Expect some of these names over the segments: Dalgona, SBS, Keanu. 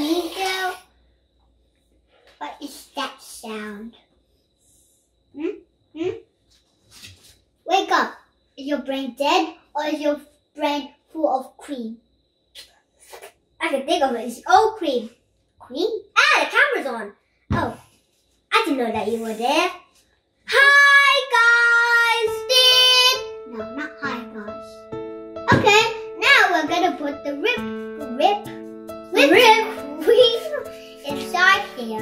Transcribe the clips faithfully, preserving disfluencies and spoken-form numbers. Nico, what is that sound? Hmm? Hmm? Wake up! Is your brain dead or is your brain full of cream? I can think of it. It's old cream. Cream? Ah, the camera's on. Oh, I didn't know that you were there. Hi guys! Did no, not hi guys. Okay, now we're gonna put the rip, rip, rip, rip cream inside here.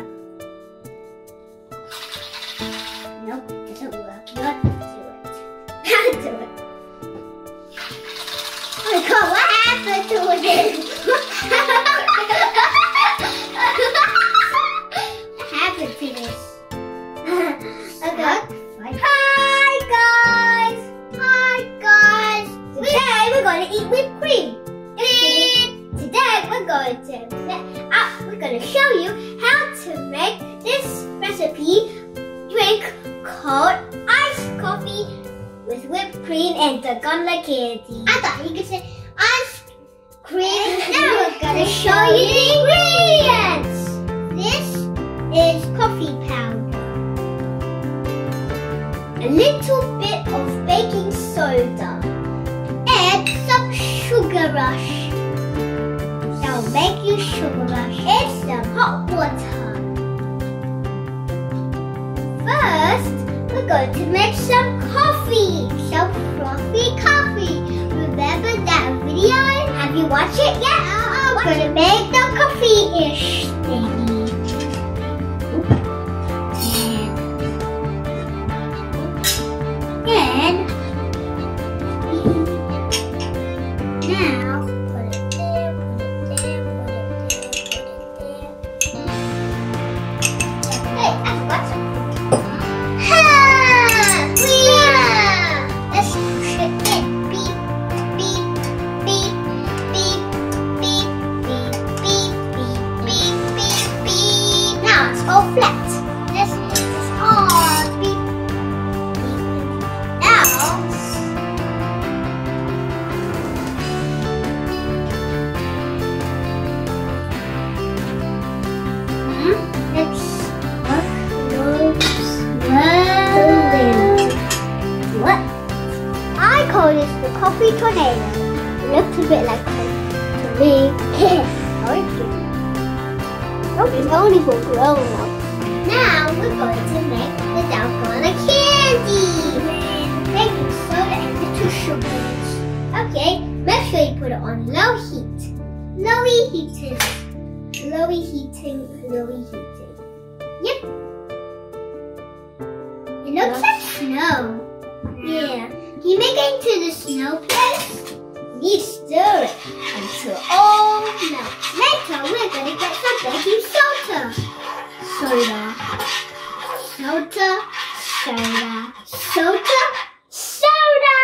Nope, it doesn't work. Not do it. How do it? Oh my god! What happened to this? And Dalgona candy. I thought you could say ice cream. Now we're gonna show you the ingredients. This is coffee powder, a little bit of baking soda, and some sugar rush. Now make your sugar rush. Add some hot water. First, we're going to make some coffee, some fluffy coffee. Remember that video? Have you watched it yet? I'm watch going it. to make the coffee-ish thingy. And now, put it there, put it there, put it there, put it there. Hey, I forgot something. Coffee tornado. It looks a bit like coffee to me. Nope, it's only for grown up. Now we're going to make the Dalgona candy with baking soda and little sugars. Okay, make sure you put it on low heat. Lowy heating. Lowy heating. Lowy heating. Yep. It looks like snow. Yeah. Can you make it into the snow place? You need to stir it until it all melts. Later, we're going to get some baking soda. Soda. Soda. Soda. Soda. Soda.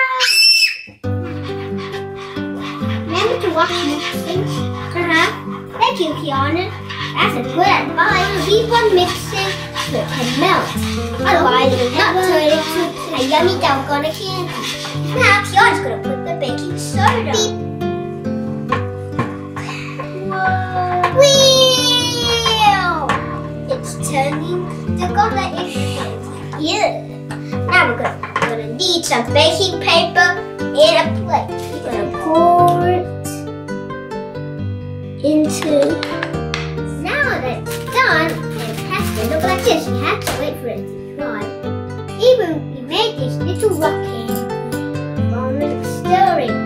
Remember to wash mixing. Uh-huh. Thank you, Keanu. That's a good advice. Keep on mixing so it can melt. Otherwise, it will not turn into a yummy Dalgona candy. Now Keanu's gonna put the baking soda. Beep. Wheel! It's turning Dalgona-ish. Yeah. Now we're gonna, we're gonna need some baking paper and a plate. We're gonna pour it into. Now that it's done, it has to look like this. You have to wait for it to dry. Even make this little rocket while we're stirring.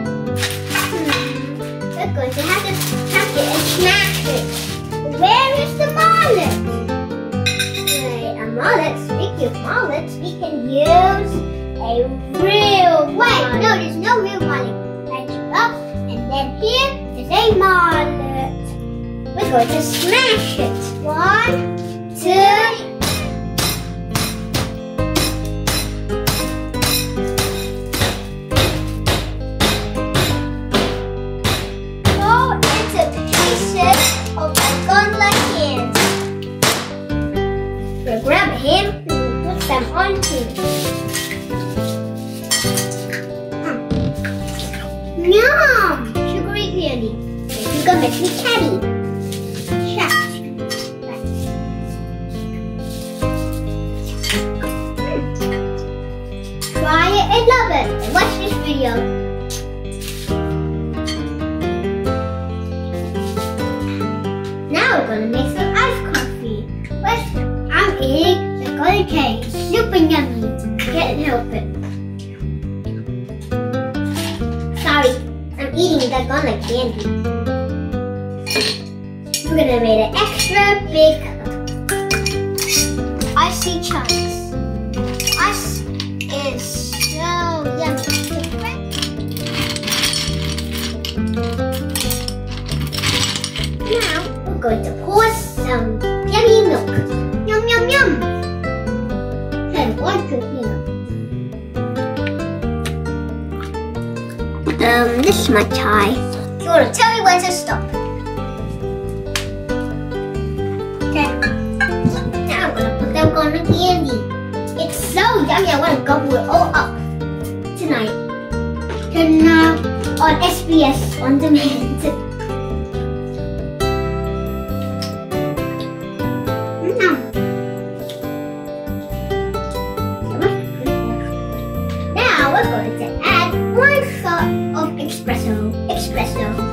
We're going to have to pack it and smash it. Where is the mullet? Right, a mullet, speaking of mullets, we can use a real mullet. Wait, no, there's no real mullet. Like it up, and then here is a mullet. We're going to smash it. One, two, three. Yum! Sugary candy. This is gonna make me candy. now I'm gonna make some iced coffee. First, I'm eating the golden cake. It's super yummy. Can't help it. Sorry, I'm eating the Dalgona candy. We're gonna make an extra big icy chunks. Ice is so yummy. Now we're going to pour some yummy milk. Yum yum yum. And one cookie. Um, this is my chai. Keanu, tell me when to stop. Okay. Dalgona candy. It's so yummy, I want to gobble it all up tonight. Tonight on S B S On Demand. Mm-hmm. Now we're going to add one shot of espresso. Espresso.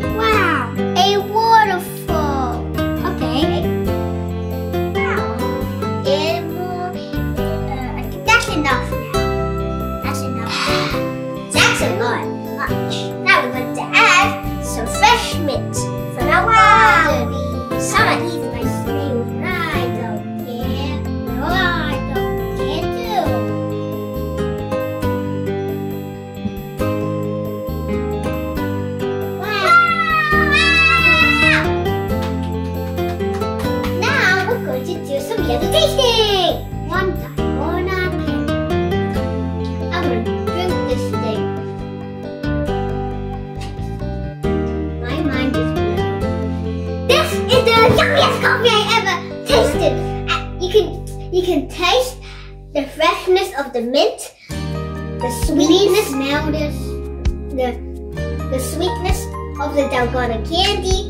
Now we're going to add some fresh mint from our wow. Someone eats my spoon. I don't care. No, I don't care too. Wow. Wow. Now we're going to do some yummy tasting. One time. Yummiest coffee I ever tasted. You can you can taste the freshness of the mint, the sweetness, now this, the the sweetness of the Dalgona candy,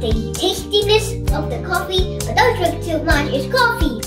the tastiness of the coffee. But don't drink too much. It's coffee.